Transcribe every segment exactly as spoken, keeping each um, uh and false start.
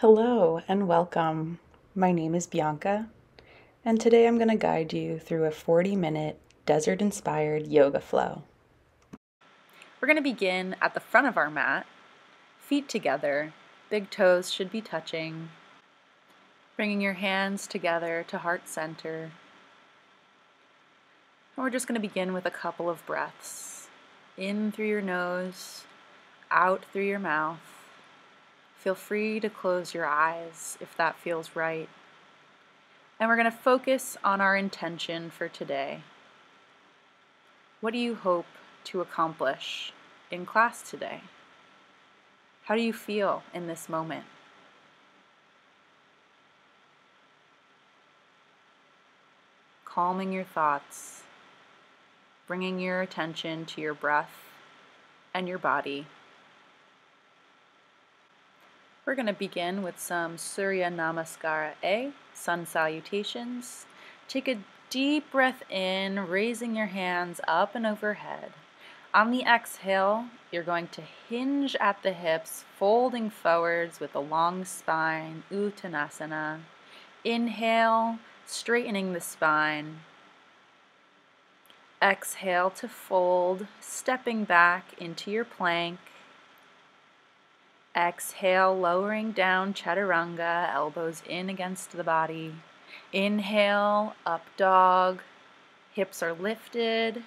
Hello and welcome. My name is Bianca, and today I'm going to guide you through a forty minute desert-inspired yoga flow. We're going to begin at the front of our mat, feet together, big toes should be touching, bringing your hands together to heart center. And we're just going to begin with a couple of breaths, in through your nose, out through your mouth. Feel free to close your eyes if that feels right. And we're going to focus on our intention for today. What do you hope to accomplish in class today? How do you feel in this moment? Calming your thoughts, bringing your attention to your breath and your body. We're going to begin with some Surya Namaskara A, sun salutations. Take a deep breath in, raising your hands up and overhead. On the exhale, you're going to hinge at the hips, folding forwards with a long spine, Uttanasana. Inhale, straightening the spine. Exhale to fold, stepping back into your plank. Exhale, lowering down, Chaturanga, elbows in against the body. Inhale, up dog, hips are lifted.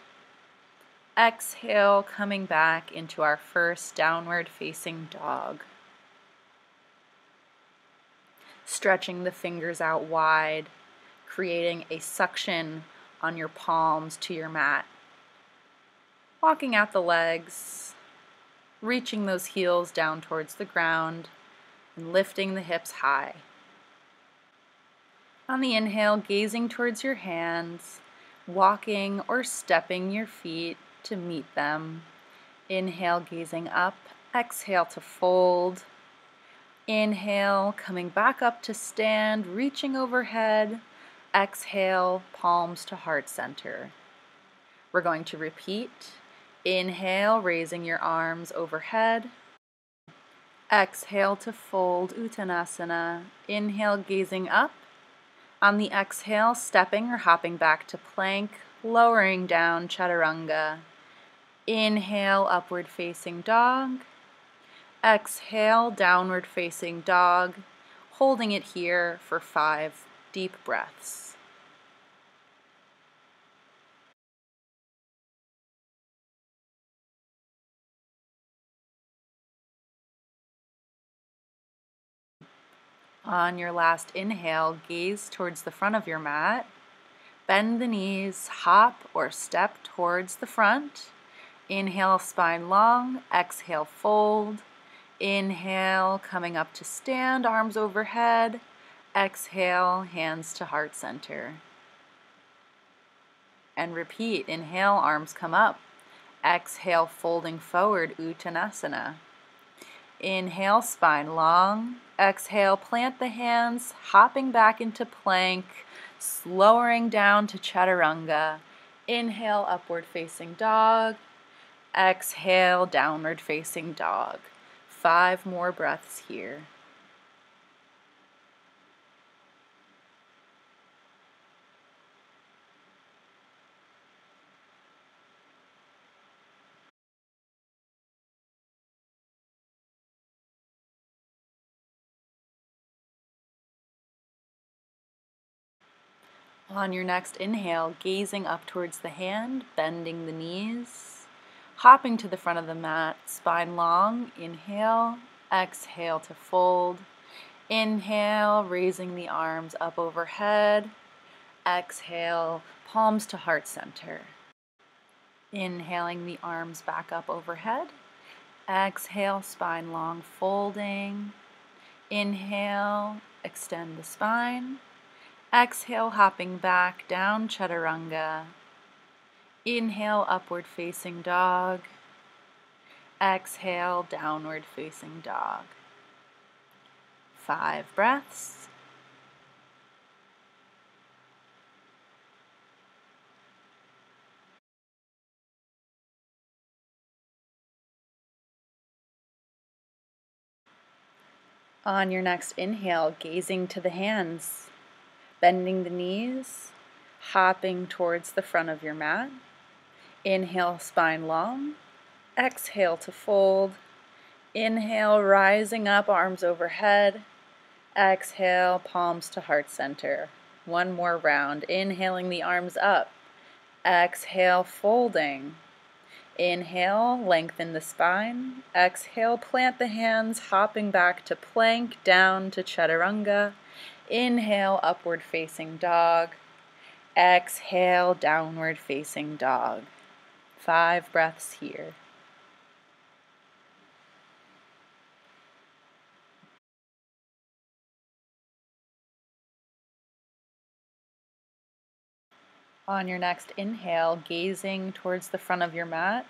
Exhale, coming back into our first downward facing dog. Stretching the fingers out wide, creating a suction on your palms to your mat. Walking out the legs. Reaching those heels down towards the ground and lifting the hips high. On the inhale, gazing towards your hands, walking or stepping your feet to meet them. Inhale, gazing up, exhale to fold. Inhale, coming back up to stand, reaching overhead. Exhale, palms to heart center. We're going to repeat. Inhale, raising your arms overhead. Exhale to fold, Uttanasana. Inhale, gazing up. On the exhale, stepping or hopping back to plank, lowering down, Chaturanga. Inhale, upward facing dog. Exhale, downward facing dog. Holding it here for five deep breaths. On your last inhale, gaze towards the front of your mat, bend the knees, hop or step towards the front, inhale spine long, exhale fold, inhale coming up to stand, arms overhead, exhale hands to heart center. And repeat, inhale arms come up, exhale folding forward, Uttanasana. Inhale, spine long. Exhale, plant the hands, hopping back into plank, lowering down to Chaturanga. Inhale, upward facing dog. Exhale, downward facing dog. Five more breaths here. On your next inhale, gazing up towards the hand, bending the knees, hopping to the front of the mat, spine long, inhale, exhale to fold, inhale, raising the arms up overhead, exhale, palms to heart center, inhaling the arms back up overhead, exhale, spine long, folding, inhale, extend the spine. Exhale, hopping back, down Chaturanga. Inhale, upward facing dog. Exhale, downward facing dog. Five breaths. On your next inhale, gazing to the hands, bending the knees, hopping towards the front of your mat. Inhale, spine long. Exhale to fold. Inhale, rising up, arms overhead. Exhale, palms to heart center. One more round. Inhaling the arms up. Exhale, folding. Inhale, lengthen the spine. Exhale, plant the hands, hopping back to plank, down to chaturanga. Inhale, upward facing dog. Exhale, downward facing dog. Five breaths here. On your next inhale, gazing towards the front of your mat,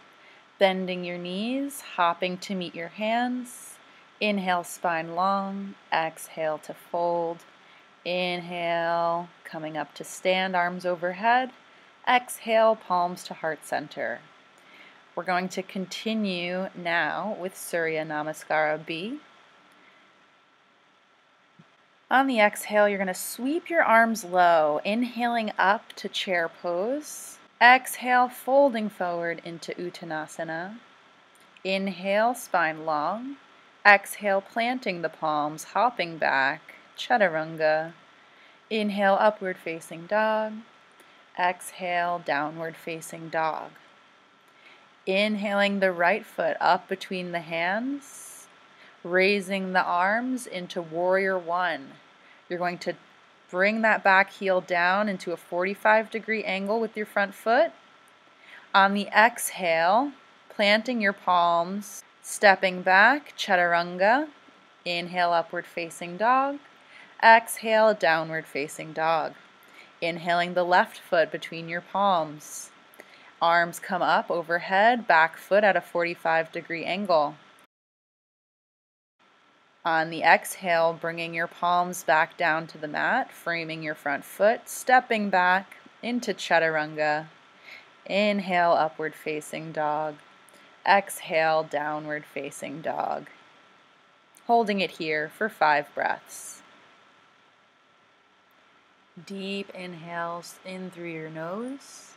bending your knees, hopping to meet your hands. Inhale, spine long. Exhale to fold. Inhale, coming up to stand, arms overhead. Exhale, palms to heart center. We're going to continue now with Surya Namaskara B. On the exhale, you're going to sweep your arms low, inhaling up to chair pose. Exhale, folding forward into Uttanasana. Inhale, spine long. Exhale, planting the palms, hopping back, chaturanga. Inhale, upward facing dog. Exhale, downward facing dog. Inhaling the right foot up between the hands, raising the arms into Warrior One. You're going to bring that back heel down into a forty-five degree angle with your front foot. On the exhale, planting your palms, stepping back, chaturanga. Inhale, upward facing dog. Exhale, downward facing dog. Inhaling the left foot between your palms. Arms come up overhead, back foot at a forty-five degree angle. On the exhale, bringing your palms back down to the mat, framing your front foot, stepping back into chaturanga. Inhale, upward facing dog. Exhale, downward facing dog. Holding it here for five breaths. Deep inhales in through your nose,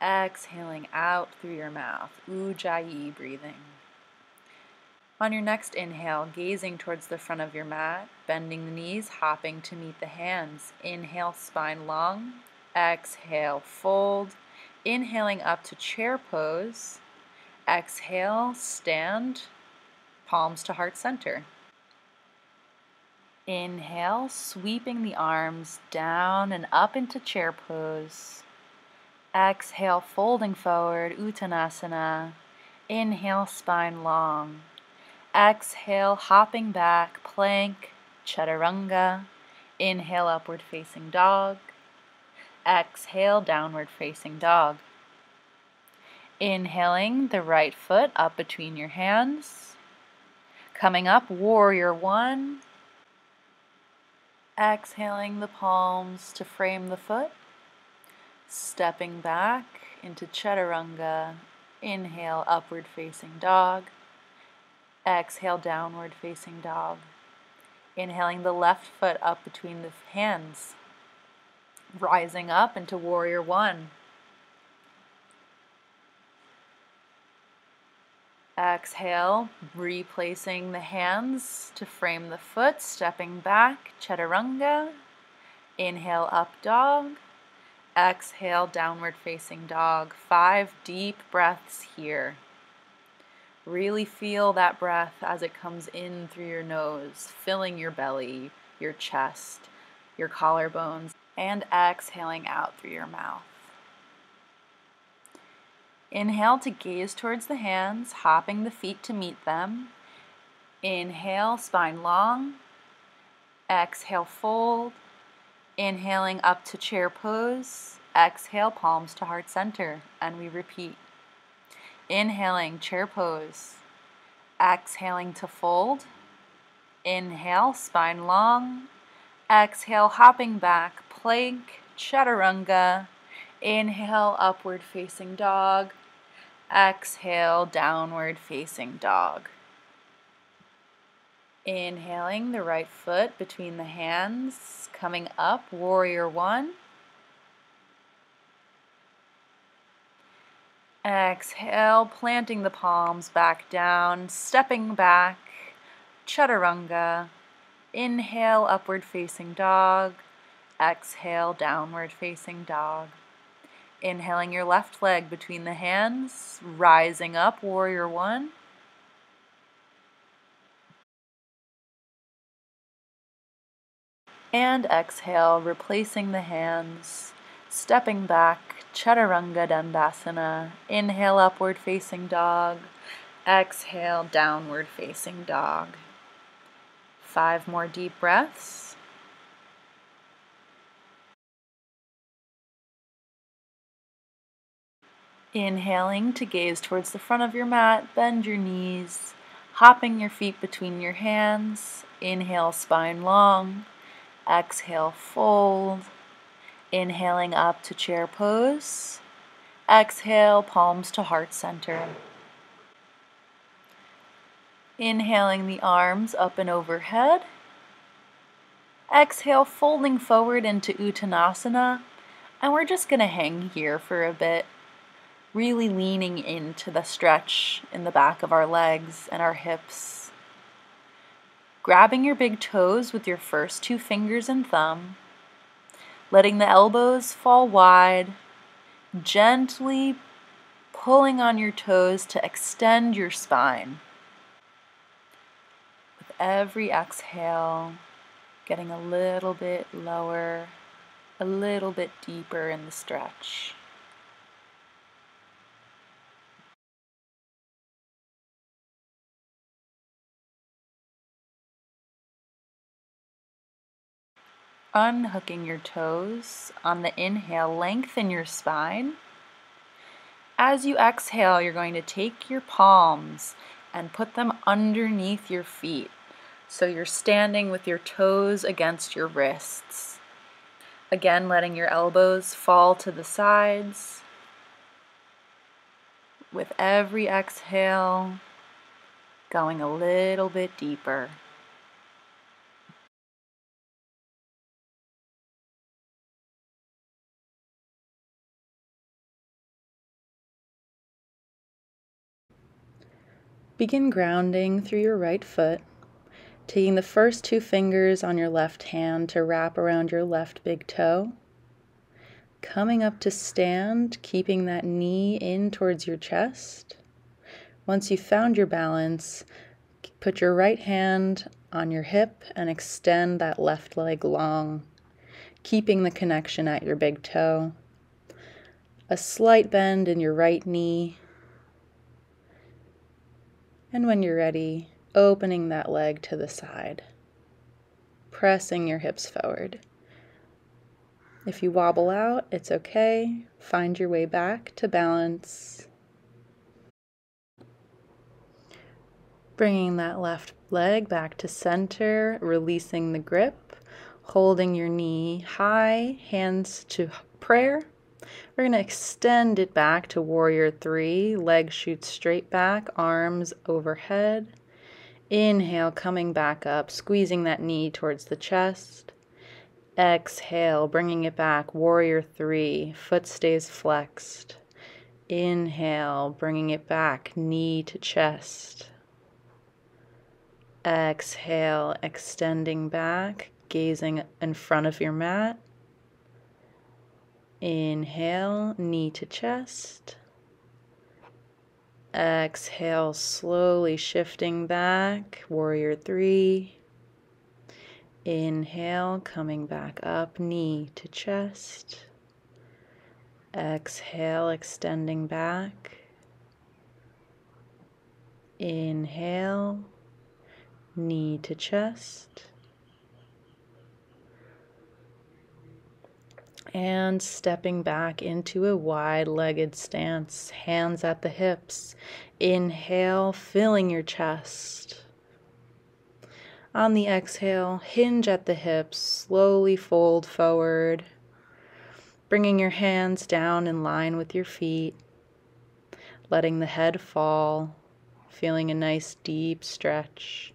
exhaling out through your mouth, ujjayi breathing. On your next inhale, gazing towards the front of your mat, bending the knees, hopping to meet the hands. Inhale, spine long. Exhale, fold. Inhaling up to chair pose. Exhale, stand, palms to heart center. Inhale, sweeping the arms down and up into chair pose. Exhale, folding forward, Uttanasana. Inhale, spine long. Exhale, hopping back, plank, chaturanga. Inhale, upward facing dog. Exhale, downward facing dog. Inhaling the right foot up between your hands. Coming up, Warrior One. Exhaling the palms to frame the foot, stepping back into chaturanga. Inhale, upward facing dog. Exhale, downward facing dog. Inhaling the left foot up between the hands, rising up into Warrior One. Exhale, replacing the hands to frame the foot, stepping back, chaturanga. Inhale, up dog. Exhale, downward facing dog. Five deep breaths here. Really feel that breath as it comes in through your nose, filling your belly, your chest, your collarbones, and exhaling out through your mouth. Inhale to gaze towards the hands, hopping the feet to meet them. Inhale, spine long. Exhale, fold. Inhaling up to chair pose. Exhale, palms to heart center. And we repeat. Inhaling, chair pose. Exhaling to fold. Inhale, spine long. Exhale, hopping back, plank, chaturanga. Inhale, upward facing dog. Exhale, downward facing dog. Inhaling the right foot between the hands, coming up, Warrior One. Exhale, planting the palms back down, stepping back, Chaturanga. Inhale, upward facing dog. Exhale, downward facing dog. Inhaling your left leg between the hands, rising up, Warrior One. And exhale, replacing the hands, stepping back, Chaturanga Dandasana. Inhale, upward facing dog. Exhale, downward facing dog. Five more deep breaths. Inhaling to gaze towards the front of your mat, bend your knees, hopping your feet between your hands. Inhale, spine long. Exhale, fold. Inhaling up to chair pose. Exhale, palms to heart center. Inhaling the arms up and overhead. Exhale, folding forward into Uttanasana. And we're just going to hang here for a bit, really leaning into the stretch in the back of our legs and our hips. Grabbing your big toes with your first two fingers and thumb. Letting the elbows fall wide, gently pulling on your toes to extend your spine. With every exhale, getting a little bit lower, a little bit deeper in the stretch. Unhooking your toes. On the inhale, lengthen your spine. As you exhale, you're going to take your palms and put them underneath your feet. So you're standing with your toes against your wrists. Again, letting your elbows fall to the sides. With every exhale, going a little bit deeper. Begin grounding through your right foot, taking the first two fingers on your left hand to wrap around your left big toe. Coming up to stand, keeping that knee in towards your chest. Once you've found your balance, put your right hand on your hip and extend that left leg long, keeping the connection at your big toe. A slight bend in your right knee. And when you're ready, opening that leg to the side, pressing your hips forward. If you wobble out, it's okay. Find your way back to balance. Bringing that left leg back to center, releasing the grip, holding your knee high, hands to prayer. We're going to extend it back to Warrior Three. Legs shoot straight back, arms overhead. Inhale, coming back up, squeezing that knee towards the chest. Exhale, bringing it back, Warrior Three. Foot stays flexed. Inhale, bringing it back, knee to chest. Exhale, extending back, gazing in front of your mat. Inhale, knee to chest. Exhale, slowly shifting back, Warrior Three. Inhale, coming back up, knee to chest. Exhale, extending back. Inhale, knee to chest. And stepping back into a wide-legged stance, hands at the hips. Inhale, filling your chest. On the exhale, hinge at the hips, slowly fold forward, bringing your hands down in line with your feet, letting the head fall, feeling a nice deep stretch.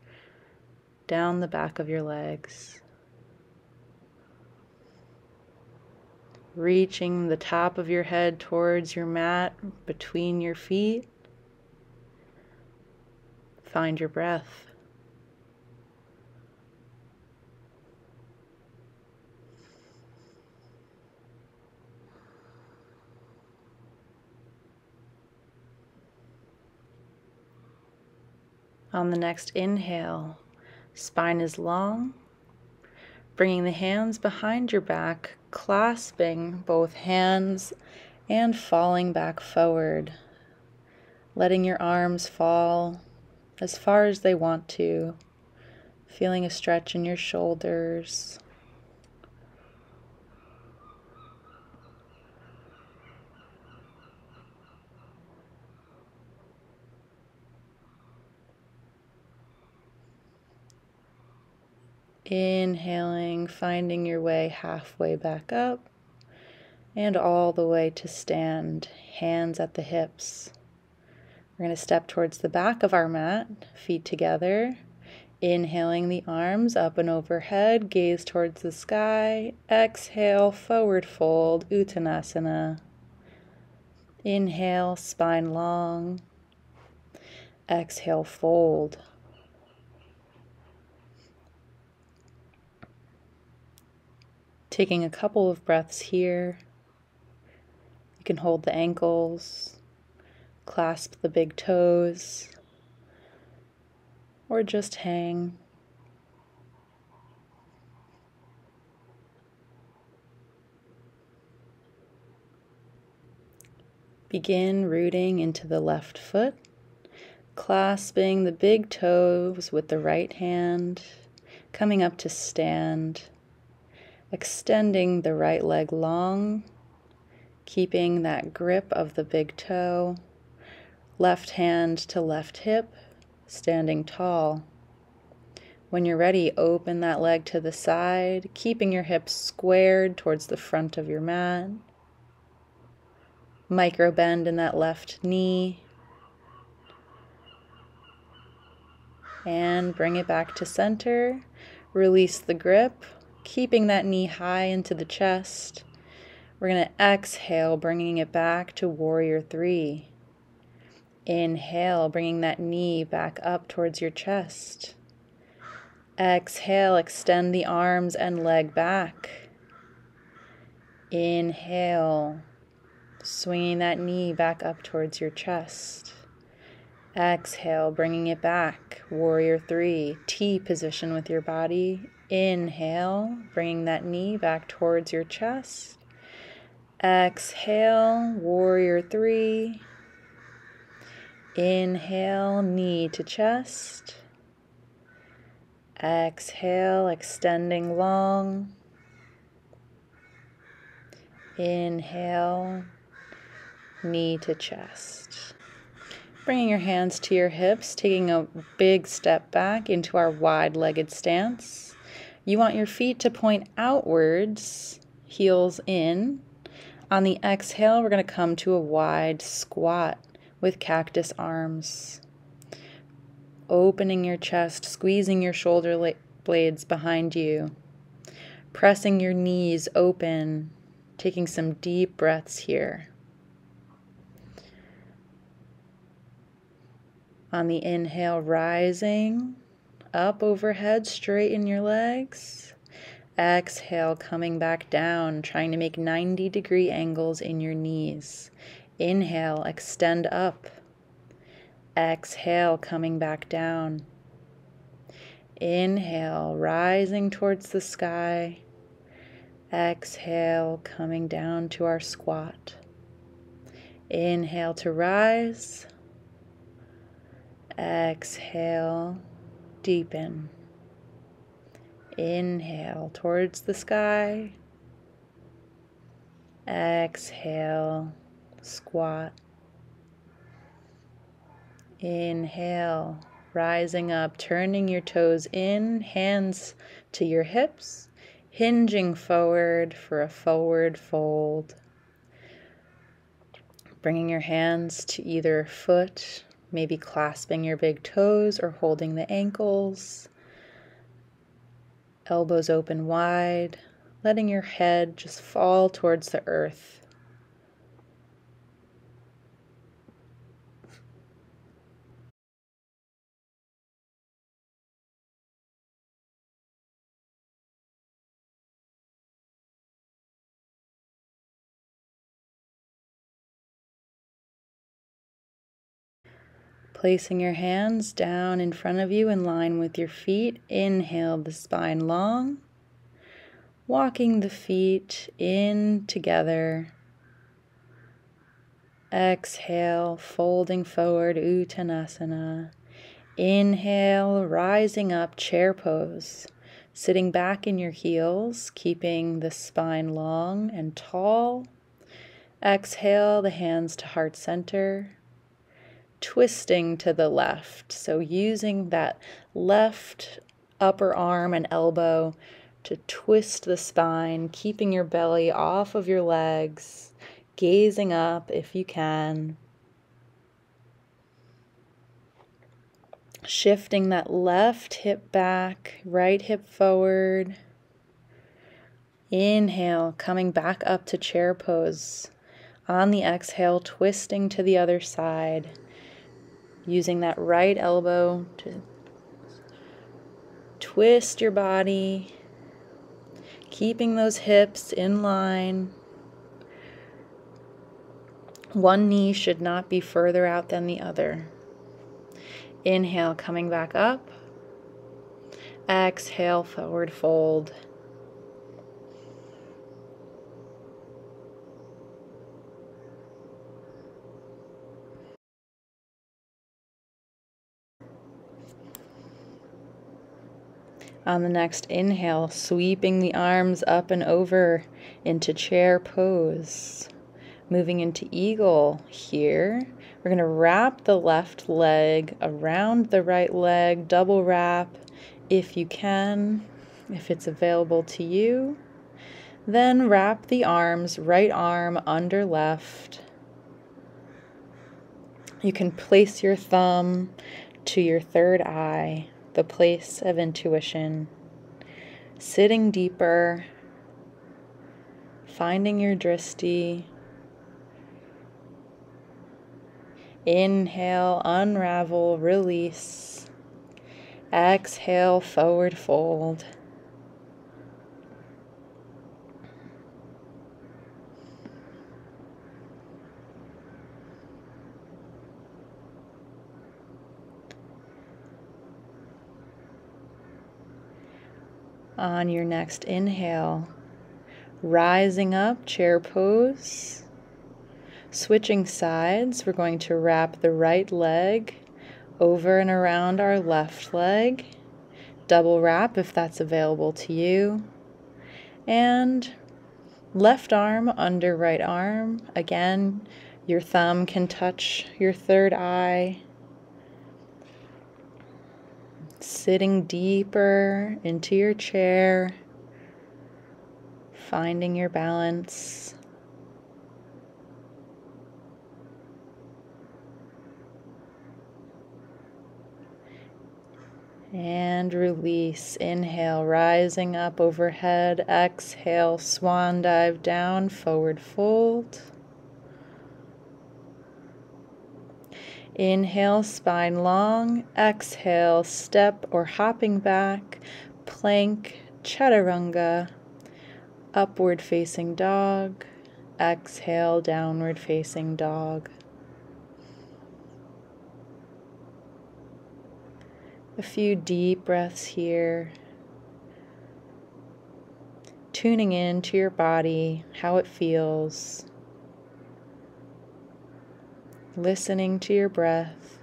down the back of your legs, reaching the top of your head towards your mat, between your feet. Find your breath. On the next inhale, spine is long, bringing the hands behind your back, clasping both hands and falling back forward, letting your arms fall as far as they want to, feeling a stretch in your shoulders. Inhaling, finding your way halfway back up and all the way to stand, hands at the hips. We're going to step towards the back of our mat, feet together. Inhaling the arms up and overhead, gaze towards the sky. Exhale, forward fold, Uttanasana. Inhale, spine long. Exhale, fold. Taking a couple of breaths here. You can hold the ankles, clasp the big toes, or just hang. Begin rooting into the left foot, clasping the big toes with the right hand, coming up to stand. Extending the right leg long, keeping that grip of the big toe, left hand to left hip, standing tall. When you're ready, open that leg to the side, keeping your hips squared towards the front of your mat. Micro bend in that left knee. And bring it back to center. Release the grip. Keeping that knee high into the chest. We're going to exhale, bringing it back to Warrior Three. Inhale, bringing that knee back up towards your chest. Exhale, extend the arms and leg back. Inhale, swinging that knee back up towards your chest. Exhale, bringing it back, Warrior Three, T position with your body. Inhale, bringing that knee back towards your chest. Exhale, Warrior Three. Inhale, knee to chest. Exhale, extending long. Inhale, knee to chest. Bringing your hands to your hips, taking a big step back into our wide-legged stance. You want your feet to point outwards, heels in. On the exhale, we're going to come to a wide squat with cactus arms. Opening your chest, squeezing your shoulder blades behind you. Pressing your knees open, taking some deep breaths here. On the inhale, rising. Up overhead, straighten your legs. Exhale, coming back down, trying to make ninety degree angles in your knees. Inhale, extend up. Exhale, coming back down. Inhale, rising towards the sky. Exhale, coming down to our squat. Inhale to rise. Exhale. Deepen. Inhale towards the sky. Exhale, squat. Inhale, rising up, turning your toes in, hands to your hips, hinging forward for a forward fold. Bringing your hands to either foot. Maybe clasping your big toes or holding the ankles. elbows open wide, letting your head just fall towards the earth. Placing your hands down in front of you in line with your feet, inhale the spine long, walking the feet in together. Exhale, folding forward, Uttanasana. Inhale, rising up, chair pose, sitting back in your heels, keeping the spine long and tall. Exhale, the hands to heart center. Twisting to the left, so using that left upper arm and elbow to twist the spine, keeping your belly off of your legs, gazing up if you can. Shifting that left hip back, right hip forward. Inhale, coming back up to chair pose. On the exhale, twisting to the other side. Using that right elbow to twist your body, keeping those hips in line. One knee should not be further out than the other. Inhale, coming back up. Exhale, forward fold. On the next inhale, sweeping the arms up and over into chair pose. Moving into eagle here. We're going to wrap the left leg around the right leg, double wrap if you can, if it's available to you. Then wrap the arms, right arm under left. You can place your thumb to your third eye. The place of intuition, sitting deeper, finding your drishti. Inhale, unravel, release. Exhale, forward fold. On your next inhale, rising up, chair pose. Switching sides, we're going to wrap the right leg over and around our left leg. Double wrap if that's available to you. And left arm under right arm. Again, your thumb can touch your third eye. Sitting deeper into your chair, finding your balance. And release. Inhale, rising up overhead. Exhale, swan dive down, forward fold. Inhale, spine long. Exhale, step or hopping back, plank, chaturanga, upward facing dog. Exhale, downward facing dog. A few deep breaths here. Tuning in to your body, how it feels. Listening to your breath.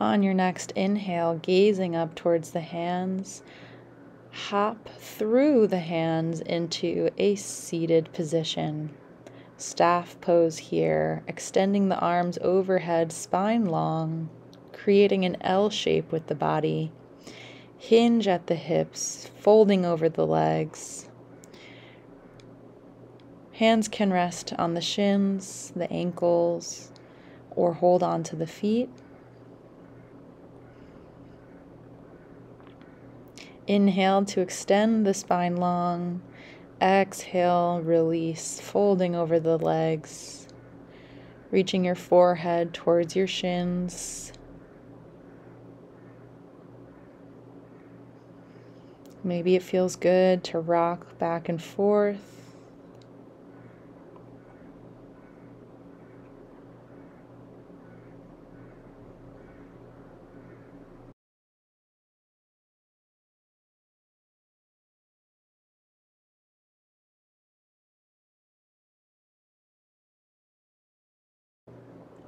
On your next inhale, gazing up towards the hands, hop through the hands into a seated position. Staff pose here, extending the arms overhead, spine long, creating an L shape with the body. Hinge at the hips, folding over the legs. Hands can rest on the shins, the ankles, or hold on to the feet. Inhale to extend the spine long. Exhale, release, folding over the legs, reaching your forehead towards your shins. Maybe it feels good to rock back and forth.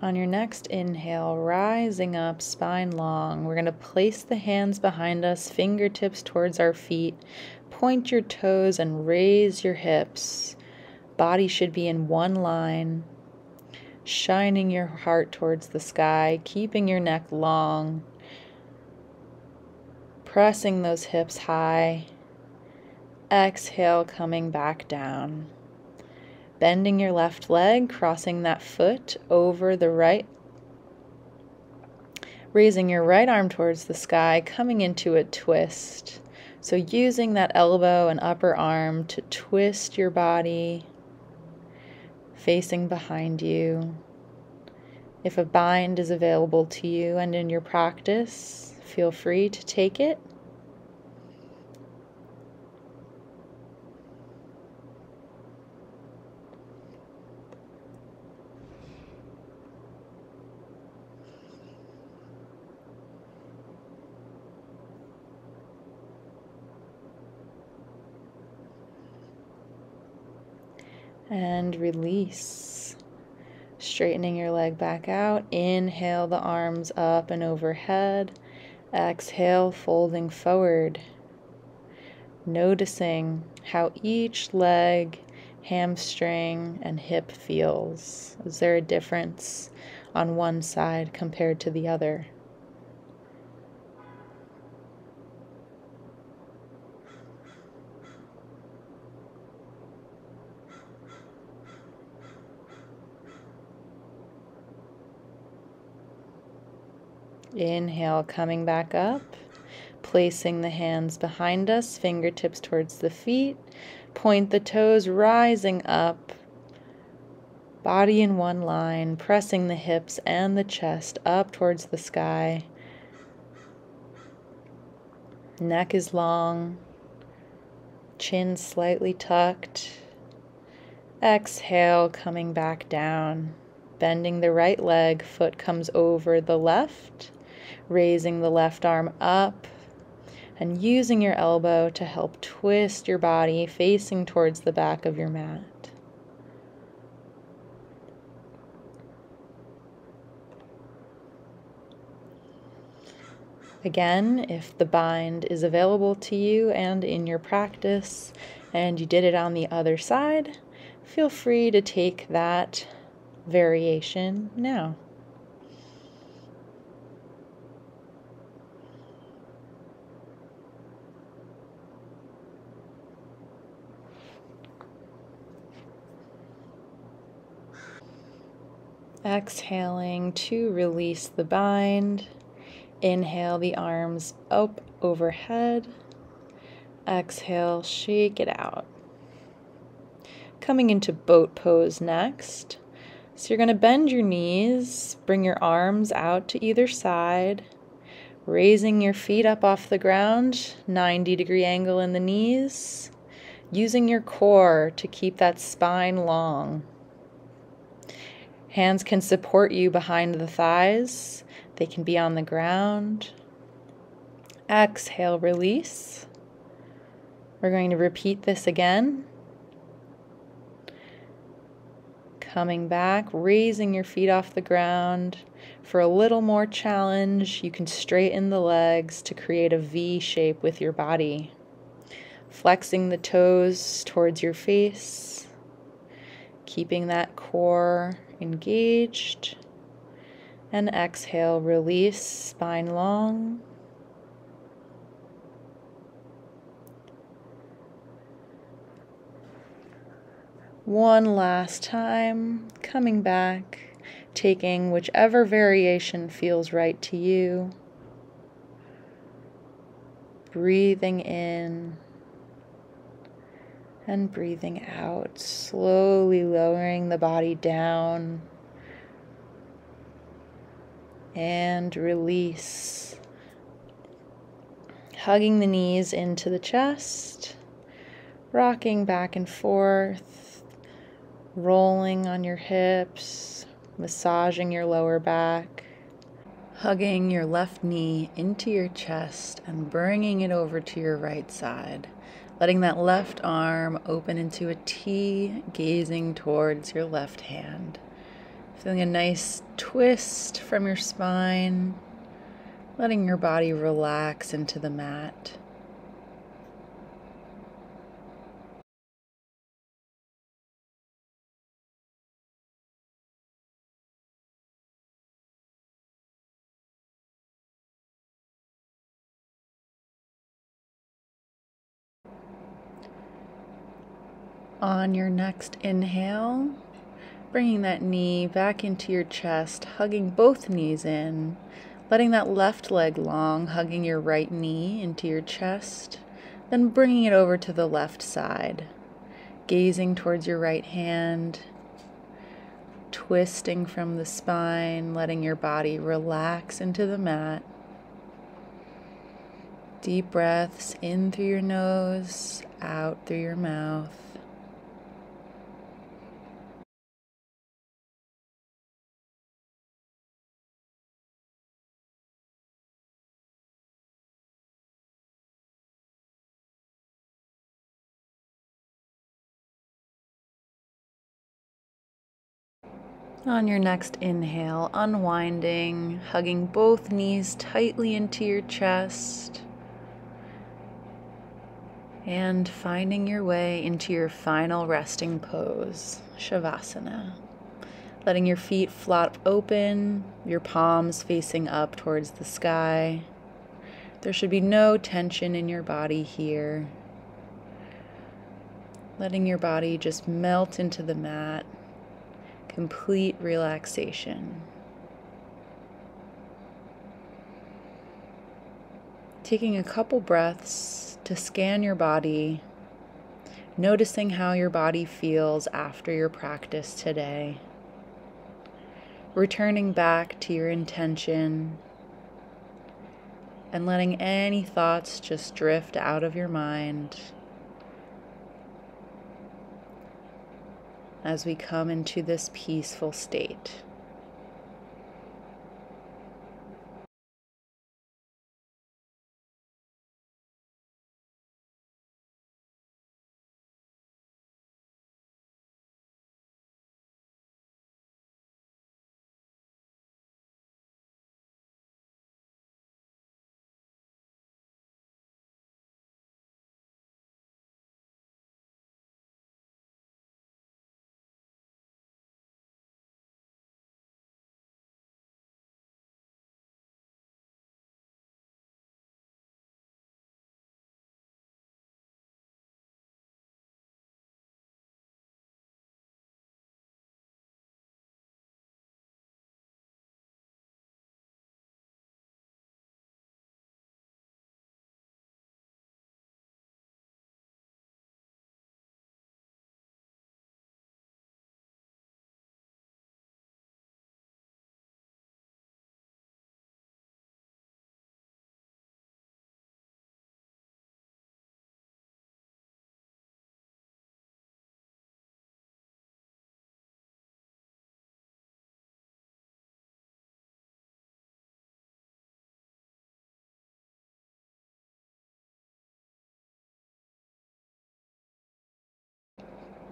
On your next inhale, rising up, spine long, we're going to place the hands behind us, fingertips towards our feet, point your toes and raise your hips. Body should be in one line, shining your heart towards the sky, keeping your neck long, pressing those hips high. Exhale, coming back down. Bending your left leg, crossing that foot over the right, raising your right arm towards the sky, coming into a twist. So using that elbow and upper arm to twist your body, facing behind you. If a bind is available to you and in your practice, feel free to take it. And release, straightening your leg back out. Inhale the arms up and overhead. Exhale, folding forward. Noticing how each leg, hamstring, and hip feels. Is there a difference on one side compared to the other? Inhale, coming back up, placing the hands behind us, fingertips towards the feet, point the toes, rising up, body in one line, pressing the hips and the chest up towards the sky. Neck is long, chin slightly tucked. Exhale, coming back down, bending the right leg, foot comes over the left. Raising the left arm up and using your elbow to help twist your body, facing towards the back of your mat. Again, if the bind is available to you and in your practice, and you did it on the other side, feel free to take that variation now. Exhaling to release the bind. Inhale the arms up overhead. Exhale, shake it out. Coming into boat pose next. So you're going to bend your knees, bring your arms out to either side, raising your feet up off the ground, ninety degree angle in the knees, using your core to keep that spine long. Hands can support you behind the thighs. They can be on the ground. Exhale, release. We're going to repeat this again. Coming back, raising your feet off the ground. For a little more challenge, you can straighten the legs to create a V shape with your body. Flexing the toes towards your face. Keeping that core engaged, and exhale, release, spine long. One last time, coming back, taking whichever variation feels right to you. Breathing in and breathing out, slowly lowering the body down and release. Hugging the knees into the chest, rocking back and forth. Rolling on your hips, massaging your lower back, hugging your left knee into your chest and bringing it over to your right side, letting that left arm open into a T, gazing towards your left hand, feeling a nice twist from your spine, letting your body relax into the mat. On your next inhale, bringing that knee back into your chest, hugging both knees in, letting that left leg long, hugging your right knee into your chest, then bringing it over to the left side, gazing towards your right hand, twisting from the spine, letting your body relax into the mat. Deep breaths in through your nose, out through your mouth. On your next inhale, unwinding, hugging both knees tightly into your chest and finding your way into your final resting pose, Shavasana. Letting your feet flop open, your palms facing up towards the sky. There should be no tension in your body here. Letting your body just melt into the mat. Complete relaxation. Taking a couple breaths to scan your body, noticing how your body feels after your practice today. Returning back to your intention and letting any thoughts just drift out of your mind. As we come into this peaceful state.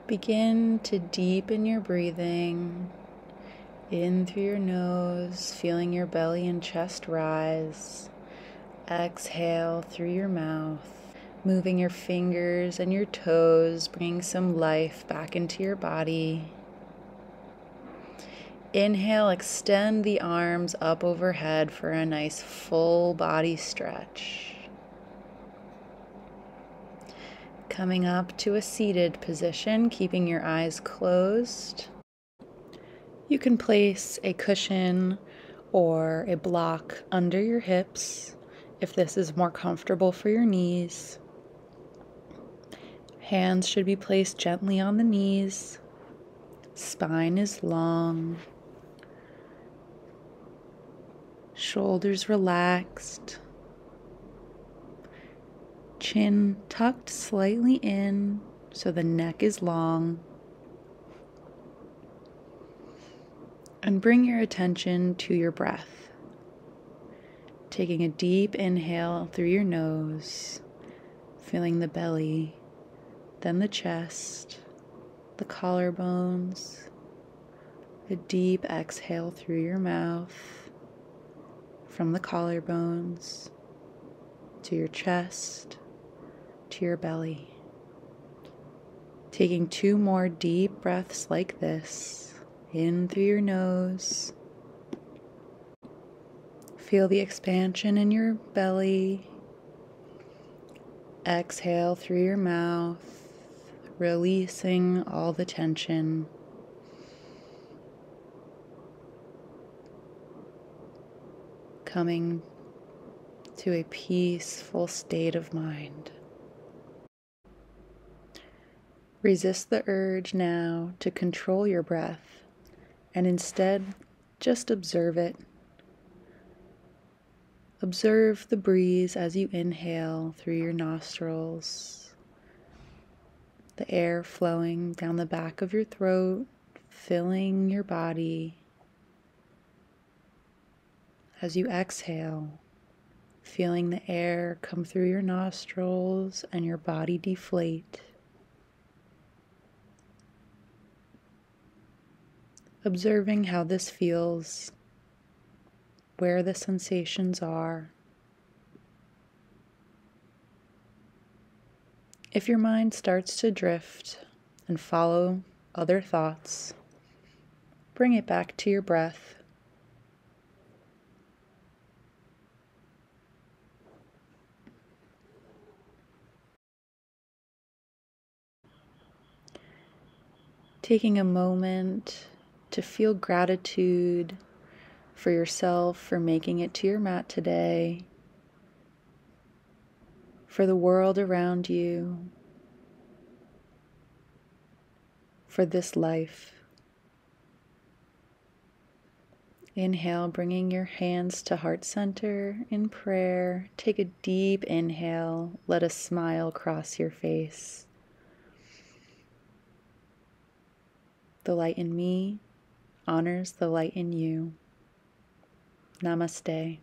Begin to deepen your breathing in through your nose, feeling your belly and chest rise. Exhale through your mouth, moving your fingers and your toes, bringing some life back into your body. Inhale, extend the arms up overhead for a nice full body stretch. Coming up to a seated position, keeping your eyes closed. You can place a cushion or a block under your hips if this is more comfortable for your knees. Hands should be placed gently on the knees. Spine is long. Shoulders relaxed. Chin tucked slightly in so the neck is long. And bring your attention to your breath. Taking a deep inhale through your nose, feeling the belly, then the chest, the collarbones. A deep exhale through your mouth, from the collarbones, to your chest, to your belly. Taking two more deep breaths like this, in through your nose. Feel the expansion in your belly. Exhale through your mouth, releasing all the tension. Coming to a peaceful state of mind. Resist the urge now to control your breath, and instead just observe it. Observe the breeze as you inhale through your nostrils, the air flowing down the back of your throat, filling your body. As you exhale, feeling the air come through your nostrils and your body deflate. Observing how this feels, where the sensations are. If your mind starts to drift and follow other thoughts, bring it back to your breath. Taking a moment to feel gratitude for yourself for making it to your mat today, for the world around you, for this life. Inhale, bringing your hands to heart center in prayer. Take a deep inhale. Let a smile cross your face. The light in me honors the light in you. Namaste.